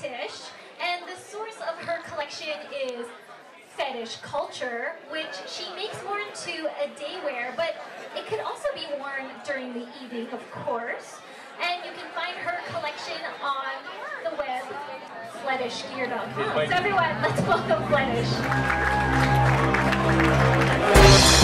Fletish, and the source of her collection is fetish culture, which she makes more into a day wear, but it could also be worn during the evening, of course. And you can find her collection on the web, FletishGear.com. So everyone, let's welcome Fletish.